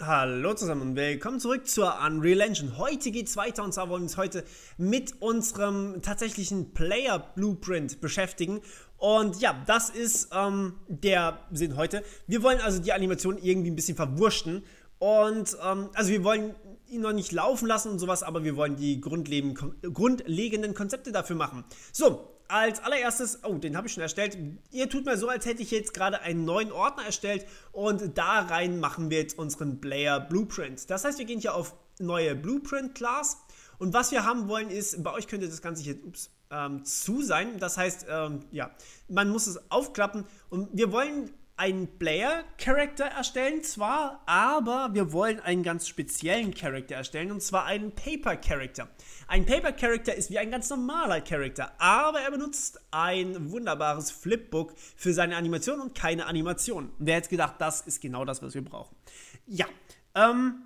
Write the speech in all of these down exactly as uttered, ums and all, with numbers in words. Hallo zusammen und willkommen zurück zur Unreal Engine. Heute geht es weiter und zwar wollen wir uns heute mit unserem tatsächlichen Player Blueprint beschäftigen. Und ja, das ist ähm, der Sinn heute. Wir wollen also die Animation irgendwie ein bisschen verwurschten. Und ähm, also wir wollen ihn noch nicht laufen lassen und sowas, aber wir wollen die grundlegenden Konzepte dafür machen. So, als allererstes, oh, den habe ich schon erstellt. Ihr tut mal so, als hätte ich jetzt gerade einen neuen Ordner erstellt und da rein machen wir jetzt unseren Player Blueprint. Das heißt, wir gehen hier auf neue Blueprint Class und was wir haben wollen ist, bei euch könnte das Ganze hier ups, ähm, zu sein. Das heißt, ähm, ja, man muss es aufklappen und wir wollen einen Player Character erstellen zwar, aber wir wollen einen ganz speziellen Character erstellen und zwar einen Paper Character. Ein Paper Character ist wie ein ganz normaler Character, aber er benutzt ein wunderbares Flipbook für seine Animation und keine Animation. Wer hätte gedacht, das ist genau das, was wir brauchen. Ja, ähm,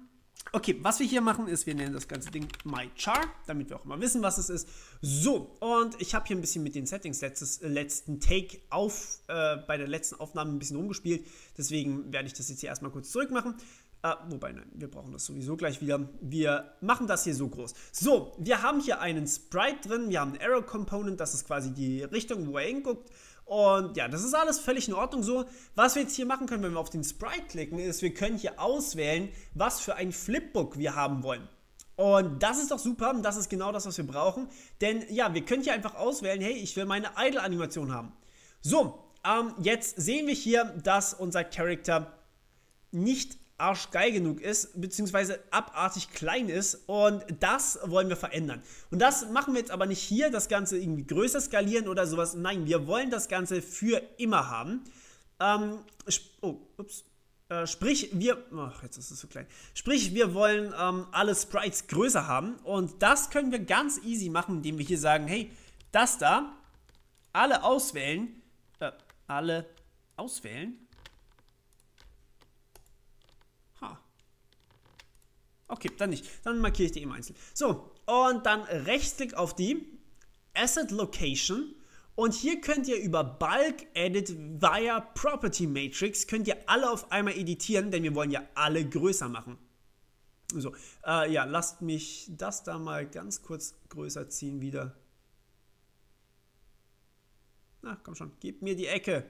okay, was wir hier machen ist, wir nennen das ganze Ding MyChar, damit wir auch immer wissen, was es ist. So, und ich habe hier ein bisschen mit den Settings letztes, äh, letzten Take auf, äh, bei der letzten Aufnahme ein bisschen rumgespielt. Deswegen werde ich das jetzt hier erstmal kurz zurück machen. Äh, wobei, nein, wir brauchen das sowieso gleich wieder. Wir machen das hier so groß. So, wir haben hier einen Sprite drin, wir haben einen Arrow Component, das ist quasi die Richtung, wo er hinguckt. Und ja, das ist alles völlig in Ordnung so. Was wir jetzt hier machen können, wenn wir auf den Sprite klicken, ist, wir können hier auswählen, was für ein Flipbook wir haben wollen. Und das ist doch super, das ist genau das, was wir brauchen. Denn ja, wir können hier einfach auswählen, hey, ich will meine Idle-Animation haben. So, ähm, jetzt sehen wir hier, dass unser Charakter nicht arschgeil genug ist, beziehungsweise abartig klein ist und das wollen wir verändern. Und das machen wir jetzt aber nicht hier, das Ganze irgendwie größer skalieren oder sowas. Nein, wir wollen das Ganze für immer haben. Ähm, oh, ups. Äh, sprich, wir... Ach, jetzt ist es so klein. Sprich, wir wollen ähm, alle Sprites größer haben und das können wir ganz easy machen, indem wir hier sagen, hey, das da, alle auswählen, äh, alle auswählen, okay, dann nicht. Dann markiere ich die eben einzeln. So, und dann Rechtsklick auf die Asset Location. Und hier könnt ihr über Bulk Edit via Property Matrix, könnt ihr alle auf einmal editieren, denn wir wollen ja alle größer machen. So, äh, ja, lasst mich das da mal ganz kurz größer ziehen wieder. Na, komm schon, gib mir die Ecke.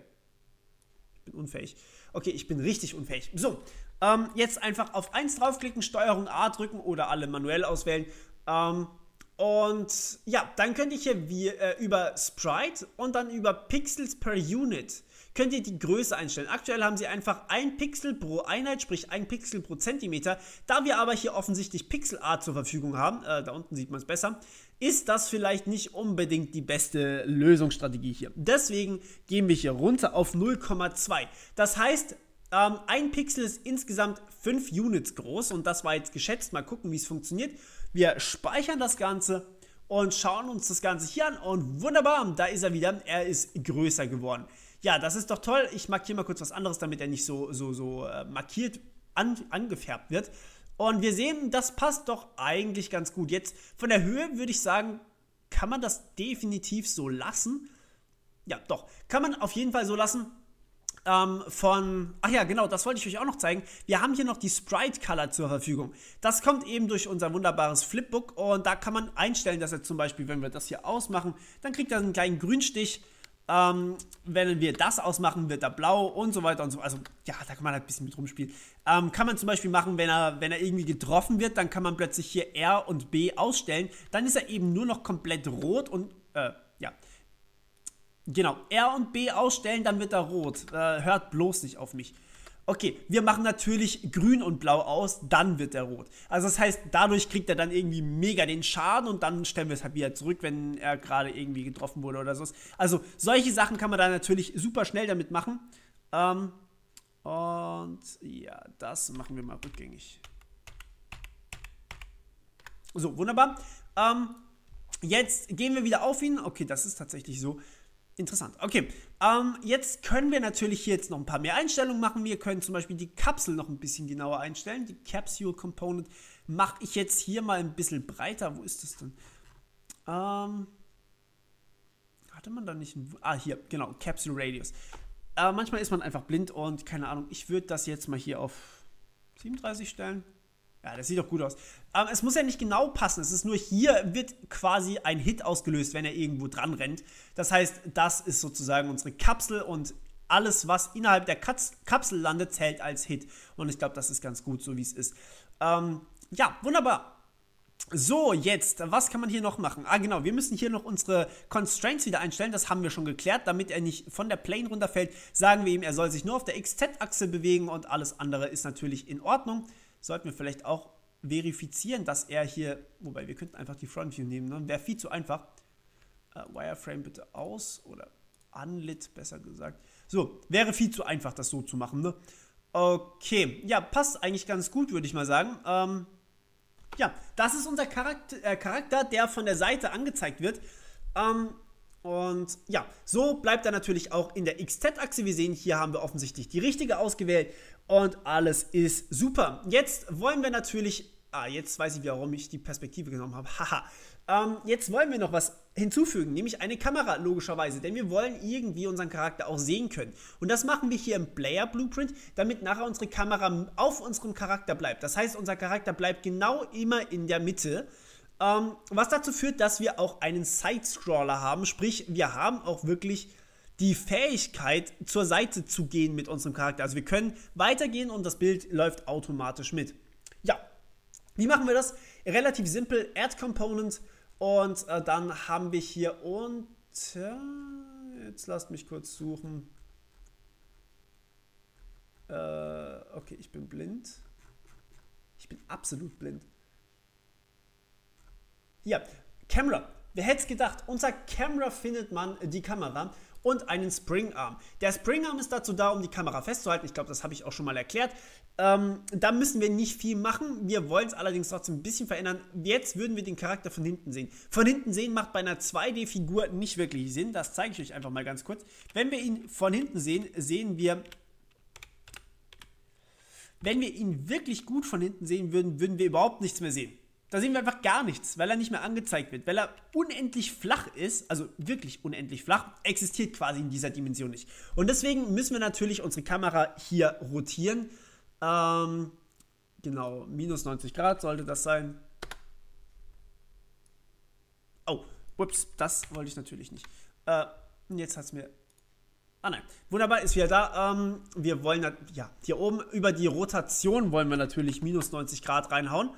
Ich bin unfähig. Okay, ich bin richtig unfähig. So, ähm, jetzt einfach auf eins draufklicken, Steuerung A drücken oder alle manuell auswählen. Ähm, und ja, dann könnt ihr hier wie, äh, über Sprite und dann über Pixels per Unit könnt ihr die Größe einstellen. Aktuell haben sie einfach ein Pixel pro Einheit, sprich ein Pixel pro Zentimeter. Da wir aber hier offensichtlich Pixelart zur Verfügung haben, äh, da unten sieht man es besser, ist das vielleicht nicht unbedingt die beste Lösungsstrategie hier. Deswegen gehen wir hier runter auf null Komma zwei. Das heißt, ähm, ein Pixel ist insgesamt fünf Units groß und das war jetzt geschätzt. Mal gucken, wie es funktioniert. Wir speichern das Ganze und schauen uns das Ganze hier an und wunderbar, da ist er wieder. Er ist größer geworden. Ja, das ist doch toll. Ich markiere mal kurz was anderes, damit er nicht so, so, so äh, markiert an, angefärbt wird. Und wir sehen, das passt doch eigentlich ganz gut. Jetzt von der Höhe würde ich sagen, kann man das definitiv so lassen? Ja, doch. Kann man auf jeden Fall so lassen. Ähm, von, ach ja, genau, das wollte ich euch auch noch zeigen. Wir haben hier noch die Sprite Color zur Verfügung. Das kommt eben durch unser wunderbares Flipbook. Und da kann man einstellen, dass er zum Beispiel, wenn wir das hier ausmachen, dann kriegt er einen kleinen Grünstich. Ähm, wenn wir das ausmachen, wird er blau und so weiter und so. Also, ja, da kann man halt ein bisschen mit rumspielen. Ähm, kann man zum Beispiel machen, wenn er, wenn er irgendwie getroffen wird, dann kann man plötzlich hier R und B ausstellen. Dann ist er eben nur noch komplett rot und, äh, ja. Genau, R und B ausstellen, dann wird er rot. Äh, hört bloß nicht auf mich. Okay, wir machen natürlich grün und blau aus, dann wird er rot. Also das heißt, dadurch kriegt er dann irgendwie mega den Schaden und dann stellen wir es halt wieder zurück, wenn er gerade irgendwie getroffen wurde oder so. Also solche Sachen kann man da natürlich super schnell damit machen. Ähm, und ja, das machen wir mal rückgängig. So, wunderbar. Ähm, jetzt gehen wir wieder auf ihn. Okay, das ist tatsächlich so. Interessant. Okay, ähm, jetzt können wir natürlich hier jetzt noch ein paar mehr Einstellungen machen. Wir können zum Beispiel die Kapsel noch ein bisschen genauer einstellen. Die Capsule Component mache ich jetzt hier mal ein bisschen breiter. Wo ist das denn? Ähm, hatte man da nicht einen... Ah, hier, genau, Capsule Radius. Äh, manchmal ist man einfach blind und keine Ahnung. Ich würde das jetzt mal hier auf siebenunddreißig stellen. Ja, das sieht doch gut aus. Aber es muss ja nicht genau passen. Es ist nur, hier wird quasi ein Hit ausgelöst, wenn er irgendwo dran rennt. Das heißt, das ist sozusagen unsere Kapsel und alles, was innerhalb der Katz- Kapsel landet, zählt als Hit. Und ich glaube, das ist ganz gut, so wie es ist. Ähm, ja, wunderbar. So, jetzt, was kann man hier noch machen? Ah, genau, wir müssen hier noch unsere Constraints wieder einstellen, das haben wir schon geklärt, damit er nicht von der Plane runterfällt, sagen wir ihm, er soll sich nur auf der X Z-Achse bewegen und alles andere ist natürlich in Ordnung. Sollten wir vielleicht auch verifizieren, dass er hier, wobei wir könnten einfach die Front View nehmen, ne? Wäre viel zu einfach. Äh, Wireframe bitte aus oder unlit, besser gesagt. So, wäre viel zu einfach, das so zu machen, ne? Okay, ja, passt eigentlich ganz gut, würde ich mal sagen. Ähm... Ja, das ist unser Charakter, äh, Charakter, der von der Seite angezeigt wird. Ähm, und ja, so bleibt er natürlich auch in der X Z-Achse. Wir sehen, hier haben wir offensichtlich die richtige ausgewählt. Und alles ist super. Jetzt wollen wir natürlich... Ah, jetzt weiß ich, warum ich die Perspektive genommen habe. Haha. ähm, jetzt wollen wir noch was hinzufügen, nämlich eine Kamera, logischerweise. Denn wir wollen irgendwie unseren Charakter auch sehen können. Und das machen wir hier im Player Blueprint, damit nachher unsere Kamera auf unserem Charakter bleibt. Das heißt, unser Charakter bleibt genau immer in der Mitte. Ähm, was dazu führt, dass wir auch einen Side-Scroller haben. Sprich, wir haben auch wirklich die Fähigkeit, zur Seite zu gehen mit unserem Charakter. Also wir können weitergehen und das Bild läuft automatisch mit. Ja. Wie machen wir das? Relativ simpel, Add Component und äh, dann haben wir hier und äh, jetzt lasst mich kurz suchen. Äh, okay, ich bin blind. Ich bin absolut blind. Ja, Camera. Wer hätte es gedacht? Unter Camera findet man die Kamera und einen Springarm. Der Springarm ist dazu da, um die Kamera festzuhalten. Ich glaube, das habe ich auch schon mal erklärt. Ähm, da müssen wir nicht viel machen. Wir wollen es allerdings trotzdem ein bisschen verändern. Jetzt würden wir den Charakter von hinten sehen. Von hinten sehen macht bei einer zwei D-Figur nicht wirklich Sinn. Das zeige ich euch einfach mal ganz kurz. Wenn wir ihn von hinten sehen, sehen wir... Wenn wir ihn wirklich gut von hinten sehen würden, würden wir überhaupt nichts mehr sehen. Da sehen wir einfach gar nichts, weil er nicht mehr angezeigt wird, weil er unendlich flach ist, also wirklich unendlich flach, existiert quasi in dieser Dimension nicht. Und deswegen müssen wir natürlich unsere Kamera hier rotieren. Ähm, genau, minus neunzig Grad sollte das sein. Oh, ups, das wollte ich natürlich nicht. Äh, jetzt hat es mir... Ah nein, wunderbar, ist wieder da. Ähm, wir wollen, ja, hier oben über die Rotation wollen wir natürlich minus neunzig Grad reinhauen.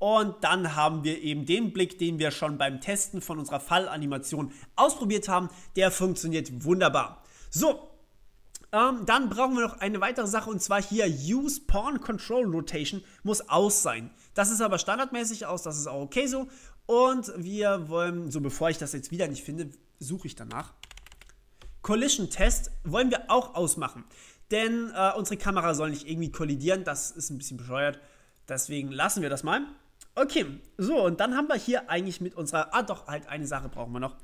Und dann haben wir eben den Blick, den wir schon beim Testen von unserer Fallanimation ausprobiert haben. Der funktioniert wunderbar. So, ähm, dann brauchen wir noch eine weitere Sache und zwar hier Use Pawn Control Rotation muss aus sein. Das ist aber standardmäßig aus, das ist auch okay so. Und wir wollen, so bevor ich das jetzt wieder nicht finde, suche ich danach. Collision Test wollen wir auch ausmachen, denn äh, unsere Kamera soll nicht irgendwie kollidieren, das ist ein bisschen bescheuert. Deswegen lassen wir das mal. Okay, so, und dann haben wir hier eigentlich mit unserer... Ah, doch, halt eine Sache brauchen wir noch.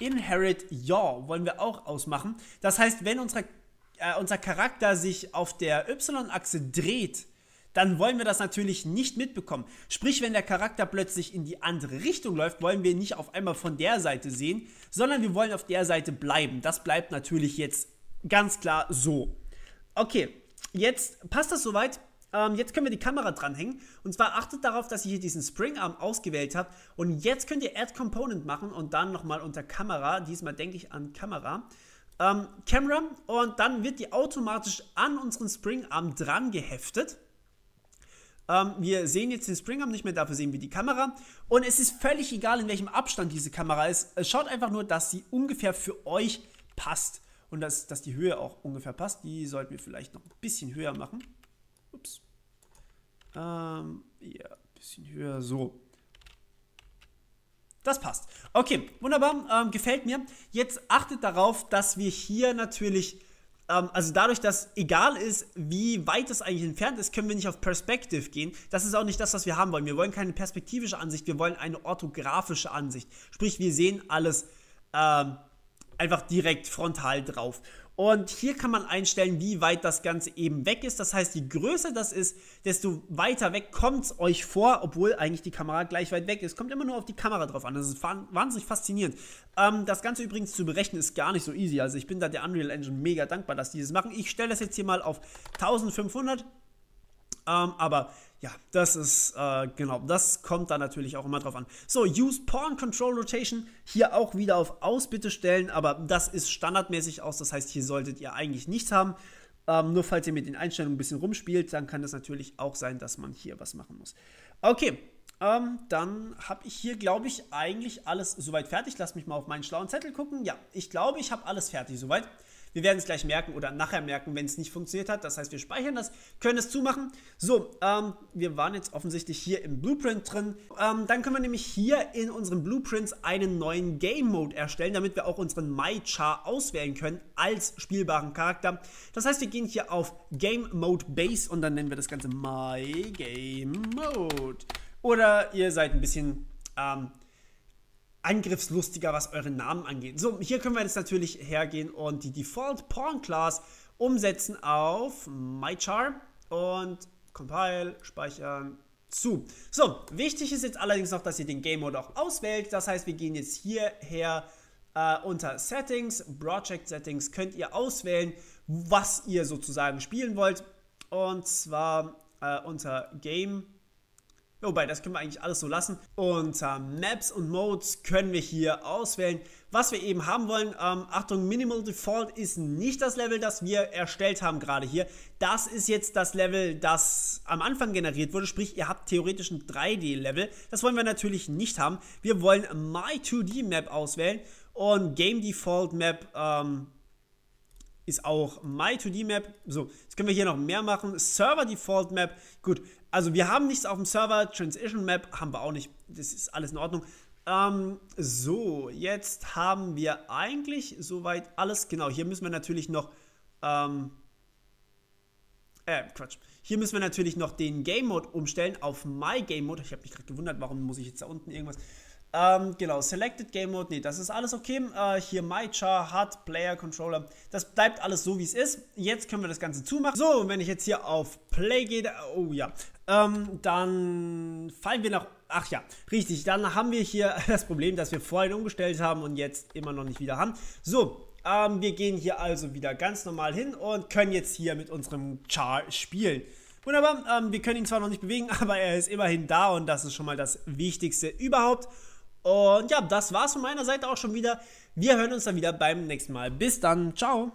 Inherit Yaw wollen wir auch ausmachen. Das heißt, wenn unsere, äh, unser Charakter sich auf der Y-Achse dreht, dann wollen wir das natürlich nicht mitbekommen. Sprich, wenn der Charakter plötzlich in die andere Richtung läuft, wollen wir ihn nicht auf einmal von der Seite sehen, sondern wir wollen auf der Seite bleiben. Das bleibt natürlich jetzt ganz klar so. Okay, jetzt passt das soweit. Jetzt können wir die Kamera dranhängen und zwar achtet darauf, dass ihr hier diesen Springarm ausgewählt habt und jetzt könnt ihr Add Component machen und dann nochmal unter Kamera, diesmal denke ich an Kamera, ähm, Camera und dann wird die automatisch an unseren Springarm dran geheftet. Ähm, wir sehen jetzt den Springarm nicht mehr, dafür sehen wir die Kamera und es ist völlig egal, in welchem Abstand diese Kamera ist, schaut einfach nur, dass sie ungefähr für euch passt und dass, dass die Höhe auch ungefähr passt, die sollten wir vielleicht noch ein bisschen höher machen. Ups. Ähm, ja, ein bisschen höher, so. Das passt. Okay, wunderbar, ähm, gefällt mir. Jetzt achtet darauf, dass wir hier natürlich, ähm, also dadurch, dass egal ist, wie weit es eigentlich entfernt ist, können wir nicht auf Perspective gehen. Das ist auch nicht das, was wir haben wollen. Wir wollen keine perspektivische Ansicht, wir wollen eine orthografische Ansicht. Sprich, wir sehen alles ähm, einfach direkt frontal drauf. Und hier kann man einstellen, wie weit das Ganze eben weg ist. Das heißt, je größer das ist, desto weiter weg kommt es euch vor, obwohl eigentlich die Kamera gleich weit weg ist. Kommt immer nur auf die Kamera drauf an. Das ist wahnsinnig faszinierend. Ähm, das Ganze übrigens zu berechnen ist gar nicht so easy. Also ich bin da der Unreal Engine mega dankbar, dass die das machen. Ich stelle das jetzt hier mal auf eintausendfünfhundert Ähm, aber ja, das ist, äh, genau, das kommt da natürlich auch immer drauf an. So, Use Pawn Control Rotation, hier auch wieder auf Aus bitte stellen, aber das ist standardmäßig aus, das heißt, hier solltet ihr eigentlich nichts haben. Ähm, nur falls ihr mit den Einstellungen ein bisschen rumspielt, dann kann das natürlich auch sein, dass man hier was machen muss. Okay, ähm, dann habe ich hier, glaube ich, eigentlich alles soweit fertig. Lass mich mal auf meinen schlauen Zettel gucken. Ja, ich glaube, ich habe alles fertig soweit. Wir werden es gleich merken oder nachher merken, wenn es nicht funktioniert hat. Das heißt, wir speichern das, können es zumachen. So, ähm, wir waren jetzt offensichtlich hier im Blueprint drin. Ähm, dann können wir nämlich hier in unseren Blueprints einen neuen Game Mode erstellen, damit wir auch unseren MyChar auswählen können als spielbaren Charakter. Das heißt, wir gehen hier auf Game Mode Base und dann nennen wir das Ganze My Game Mode. Oder ihr seid ein bisschen... Ähm, angriffslustiger, was euren Namen angeht. So, hier können wir jetzt natürlich hergehen und die Default Pawn Class umsetzen auf MyChar und Compile, Speichern, zu. So, wichtig ist jetzt allerdings noch, dass ihr den Game Mode auch auswählt. Das heißt, wir gehen jetzt hierher äh, unter Settings, Project Settings, könnt ihr auswählen, was ihr sozusagen spielen wollt. Und zwar äh, unter Game, wobei, das können wir eigentlich alles so lassen. Unter Maps und Modes können wir hier auswählen, was wir eben haben wollen. Ähm, Achtung, Minimal Default ist nicht das Level, das wir erstellt haben gerade hier. Das ist jetzt das Level, das am Anfang generiert wurde. Sprich, ihr habt theoretisch ein drei D-Level. Das wollen wir natürlich nicht haben. Wir wollen My two D Map auswählen und Game Default Map ähm, ist auch My two D Map. So, jetzt können wir hier noch mehr machen. Server Default Map, gut. Also wir haben nichts auf dem Server, Transition Map haben wir auch nicht, das ist alles in Ordnung. Ähm, so, jetzt haben wir eigentlich soweit alles, genau, hier müssen wir natürlich noch, ähm, äh, Quatsch, hier müssen wir natürlich noch den Game Mode umstellen auf My Game Mode. Ich habe mich gerade gewundert, warum muss ich jetzt da unten irgendwas, ähm, genau, Selected Game Mode, nee, das ist alles okay, äh, hier MyChar, H U D, Player Controller, das bleibt alles so, wie es ist. Jetzt können wir das Ganze zumachen. So, und wenn ich jetzt hier auf Play gehe, oh ja, Ähm, dann fallen wir nach, ach ja, richtig, dann haben wir hier das Problem, dass wir vorhin umgestellt haben und jetzt immer noch nicht wieder haben. So, ähm, wir gehen hier also wieder ganz normal hin und können jetzt hier mit unserem Char spielen. Wunderbar, ähm, wir können ihn zwar noch nicht bewegen, aber er ist immerhin da und das ist schon mal das Wichtigste überhaupt. Und ja, das war's von meiner Seite auch schon wieder. Wir hören uns dann wieder beim nächsten Mal. Bis dann, ciao!